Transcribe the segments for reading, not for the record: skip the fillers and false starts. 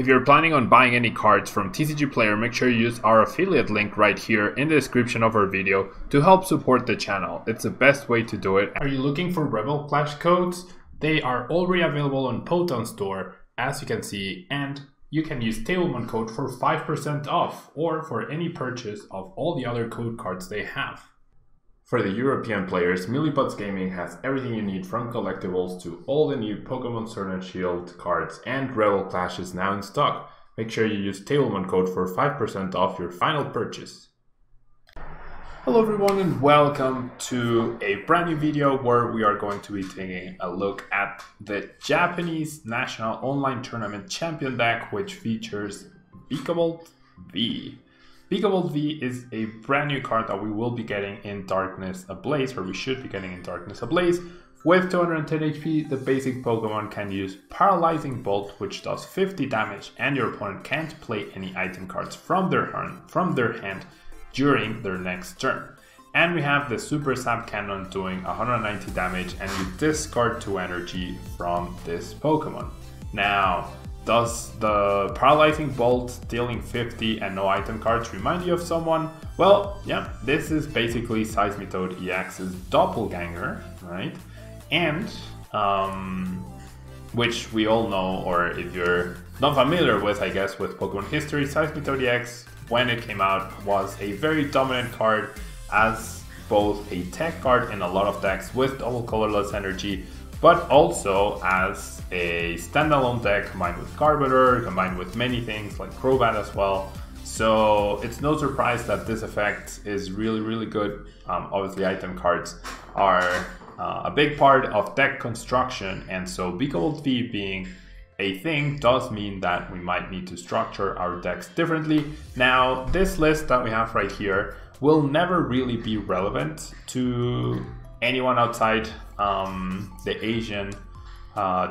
If you're planning on buying any cards from TCG Player, make sure you use our affiliate link right here in the description of our video to help support the channel. It's the best way to do it. Are you looking for Rebel Clash codes? They are already available on Potown Store, as you can see, and you can use Tablemon code for 5% off or for any purchase of all the other code cards they have. For the European players, Millybods Gaming has everything you need, from collectibles to all the new Pokemon Sword and Shield cards, and Rebel Clash is now in stock. Make sure you use Tablemon code for 5% off your final purchase. Hello everyone and welcome to a brand new video where we are going to be taking a look at the Japanese National Online Tournament Champion deck, which features Vikavolt V. Vikavolt V is a brand new card that we will be getting in Darkness Ablaze, or we should be getting in Darkness Ablaze. With 210 HP, the basic Pokemon can use Paralyzing Bolt, which does 50 damage, and your opponent can't play any item cards from their hand during their next turn. And we have the Super Zap Cannon doing 190 damage, and you discard 2 energy from this Pokemon. Now, does the Paralyzing Bolt dealing 50 and no item cards remind you of someone? Well, yeah, this is basically Seismitoad EX's doppelganger, right? And, which we all know, or if you're not familiar with, I guess, with Pokemon history, Seismitoad EX, when it came out, was a very dominant card as both a tech card in a lot of decks with double colorless energy, but also as a standalone deck combined with Garbuter, combined with many things like Crobat as well. So it's no surprise that this effect is really, really good. Obviously, item cards are a big part of deck construction, and so Vikavolt V being a thing does mean that we might need to structure our decks differently. Now, this list that we have right here will never really be relevant to anyone outside the Asian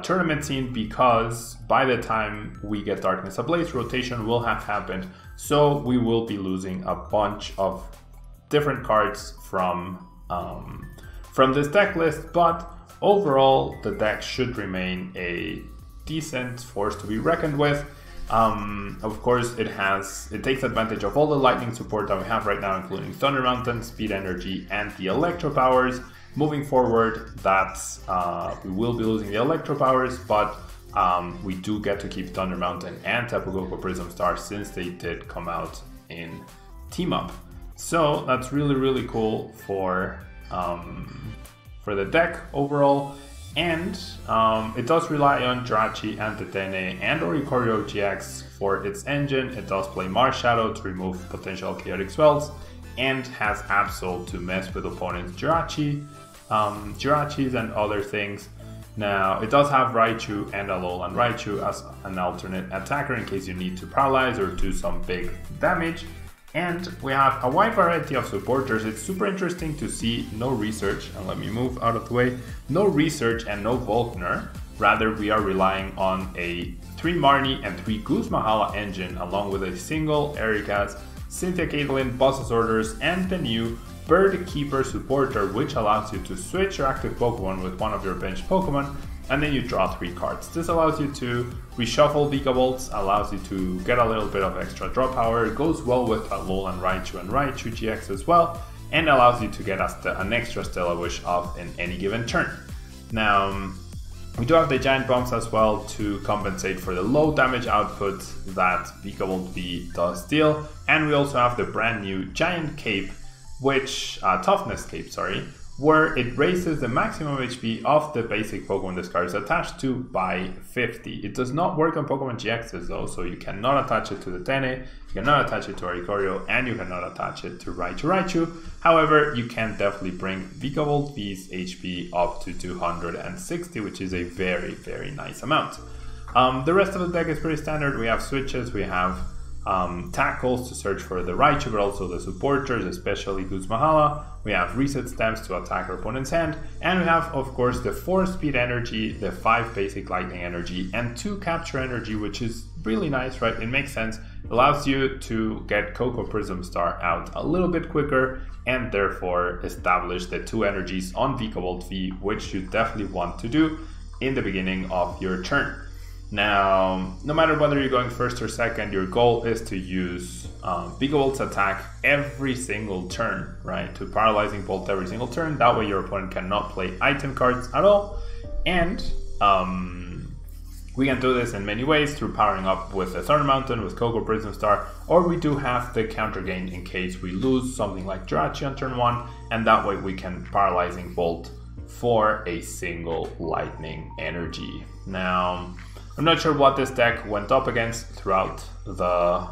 tournament scene, because by the time we get Darkness Ablaze, rotation will have happened, so we will be losing a bunch of different cards from this deck list. But overall, the deck should remain a decent force to be reckoned with. Of course, it takes advantage of all the lightning support that we have right now, including Thunder Mountain, Speed Energy, and the Electropowers. Moving forward, that's we will be losing the Electropowers, but we do get to keep Thunder Mountain and Tapu Koko Prism Star, since they did come out in team up. So that's really, really cool for the deck overall. And it does rely on Jirachi and Dedenne and Oricorio GX for its engine. It does play Marshadow to remove potential Chaotic Swells, and has Absol to mess with opponents' Jirachis and other things. Now, it does have Raichu and Alolan Raichu as an alternate attacker in case you need to paralyze or do some big damage. And we have a wide variety of supporters. It's super interesting to see no research, and let me move out of the way, no research and no Volkner. Rather, we are relying on a 3 Marnie and 3 Guzma Hala engine, along with a single Erika's Cynthia Caitlin, Boss's Orders, and the new Bird Keeper supporter, which allows you to switch your active Pokemon with one of your bench Pokemon, and then you draw 3 cards. This allows you to reshuffle Vikavolts, allows you to get a little bit of extra draw power. It goes well with Alolan Raichu and Raichu GX as well, and allows you to get an extra Stella Wish off in any given turn. Now, we do have the Giant Bombs as well to compensate for the low damage output that Vikavolt V does deal, and we also have the brand new Giant Cape, which, Toughness Cape, sorry, where it raises the maximum HP of the basic Pokemon this card is attached to by 50. It does not work on Pokemon GXs though, so you cannot attach it to the Dedenne, you cannot attach it to Oricorio, and you cannot attach it to Raichu. However, you can definitely bring Vikavolt V's HP up to 260, which is a very, very nice amount. The rest of the deck is pretty standard. We have switches, we have tackles to search for the Raichu, but also the supporters, especially Guzma Hala. We have reset stamps to attack our opponent's hand, and we have, of course, the 4 speed energy, the 5 basic lightning energy, and 2 capture energy, which is really nice, right? It makes sense. It allows you to get Koko Prism Star out a little bit quicker, and therefore establish the 2 energies on Vikavolt V, which you definitely want to do in the beginning of your turn. Now, no matter whether you're going first or second, your goal is to use Vikavolt's attack every single turn, right? To Paralyzing Bolt every single turn. That way your opponent cannot play item cards at all. And we can do this in many ways through powering up with the Thunder Mountain, with Koko Prism Star, or we do have the counter gain in case we lose something like Jirachi on turn 1, and that way we can Paralyzing Bolt for a single Lightning Energy. Now, I'm not sure what this deck went up against throughout the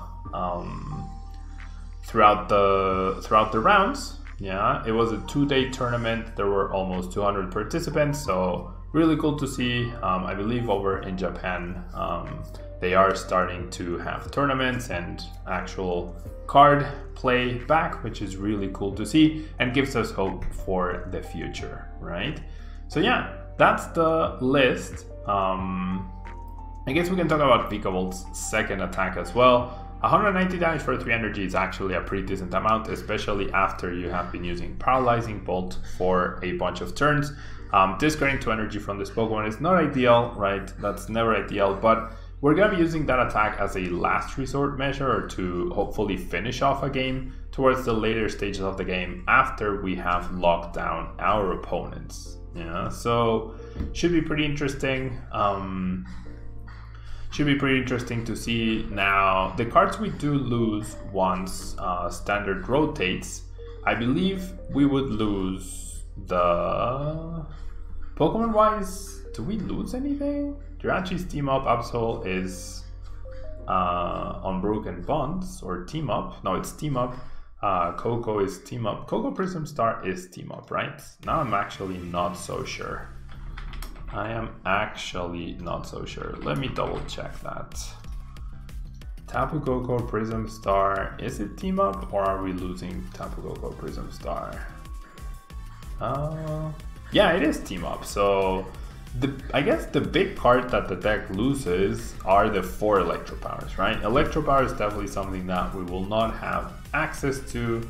rounds. Yeah, it was a 2-day tournament. There were almost 200 participants, so really cool to see. I believe over in Japan, they are starting to have tournaments and actual card play back, which is really cool to see and gives us hope for the future, right? So yeah, that's the list. I guess we can talk about Vikavolt's second attack as well. 190 damage for 3 energy is actually a pretty decent amount, especially after you have been using Paralyzing Bolt for a bunch of turns. Discarding 2 energy from this Pokemon is not ideal, right? That's never ideal, but we're going to be using that attack as a last resort measure, or to hopefully finish off a game towards the later stages of the game after we have locked down our opponents. Yeah, so should be pretty interesting. Should be pretty interesting to see. Now, the cards we do lose once standard rotates, I believe we would lose the... Pokemon-wise, do we lose anything? Jirachi's Team Up, Absol is Unbroken Bonds, or Team Up. No, it's Team Up. Koko is Team Up. Koko Prism Star is Team Up, right? Now I'm actually not so sure. I am actually not so sure. Let me double check that. Tapu Koko Prism Star, is it Team Up, or are we losing Tapu Koko Prism Star? Yeah, it is Team Up. So I guess the big card that the deck loses are the 4 Electropowers, right? Electropower is definitely something that we will not have access to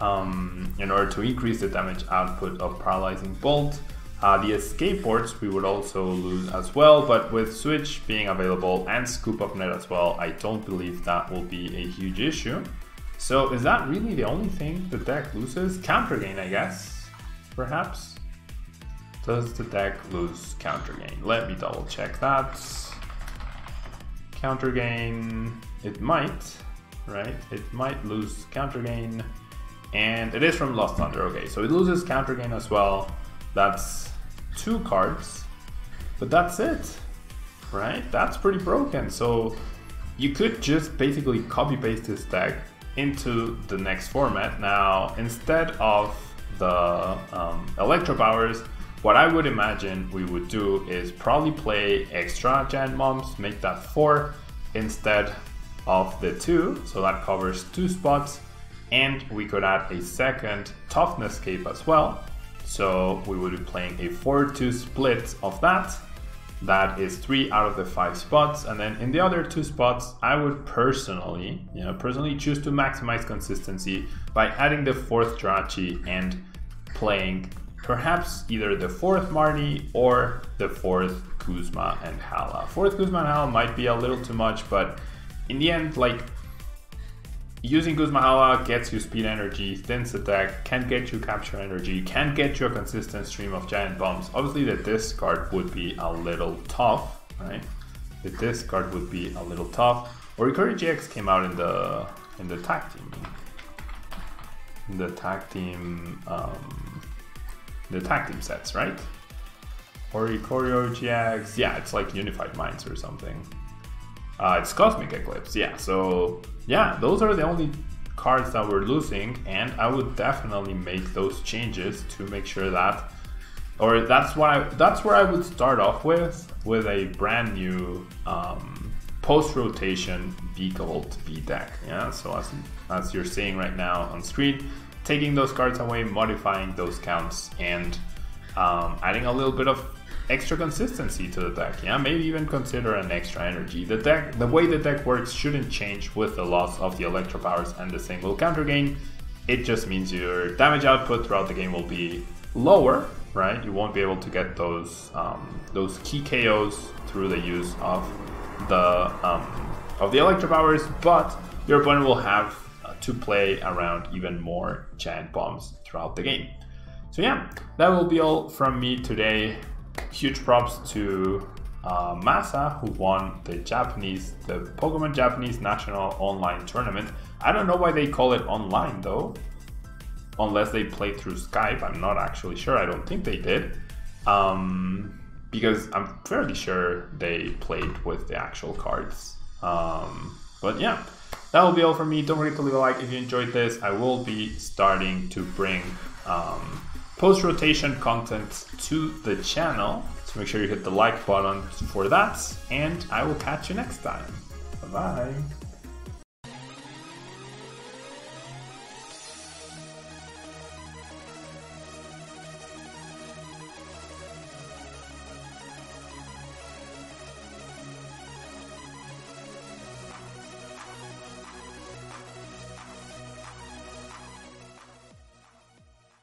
in order to increase the damage output of Paralyzing Bolt. The escape boards we would also lose as well, but with Switch being available and Scoop Up Net as well, I don't believe that will be a huge issue. So is that really the only thing the deck loses? Counter Gain, I guess, perhaps? Does the deck lose Counter Gain? Let me double check that. Counter Gain, it might, right? It might lose Counter Gain, and it is from Lost Thunder. Okay, so it loses Counter Gain as well. That's 2 cards, but that's it, right? That's pretty broken. So you could just basically copy paste this deck into the next format. Now, instead of the Electropowers, what I would imagine we would do is probably play extra Giant Bombs, make that 4 instead of the 2. So that covers 2 spots, and we could add a second Toughness Cape as well. So we will be playing a 4-2 split of that. That is 3 out of the 5 spots. And then in the other 2 spots, I would personally, choose to maximize consistency by adding the 4th Drachi and playing perhaps either the 4th Marnie or the 4th Guzma and Hala. 4th Guzma and Hala might be a little too much, but in the end, like, using Guzma Hala gets you speed energy, thins the deck, can get you capture energy, can get you a consistent stream of Giant Bombs. Obviously the discard would be a little tough, right? The discard would be a little tough. Oricorio GX came out in the tag team sets, right? Oricorio GX, yeah, it's like Unified Minds or something. It's Cosmic Eclipse, yeah. So yeah, those are the only cards that we're losing, and I would definitely make those changes to make sure that, or that's where I would start off with a brand new post-rotation Vikavolt V deck. Yeah, so as you're seeing right now on screen, taking those cards away, modifying those counts, and adding a little bit of extra consistency to the deck. Yeah, maybe even consider an extra energy. The way the deck works shouldn't change with the loss of the Electropowers and the single counter gain. It just means your damage output throughout the game will be lower, right, you won't be able to get those key KOs through the use of the Electropowers, but your opponent will have to play around even more Giant Bombs throughout the game. So yeah, that will be all from me today. Huge props to Masa, who won the Pokemon Japanese National Online Tournament. I don't know why they call it online though, unless they play through Skype. I'm not actually sure. I don't think they did, because I'm fairly sure they played with the actual cards. But yeah, that will be all from me. Don't forget to leave a like if you enjoyed this. I will be starting to bring post-rotation content to the channel, so make sure you hit the like button for that, and I will catch you next time. Bye-bye.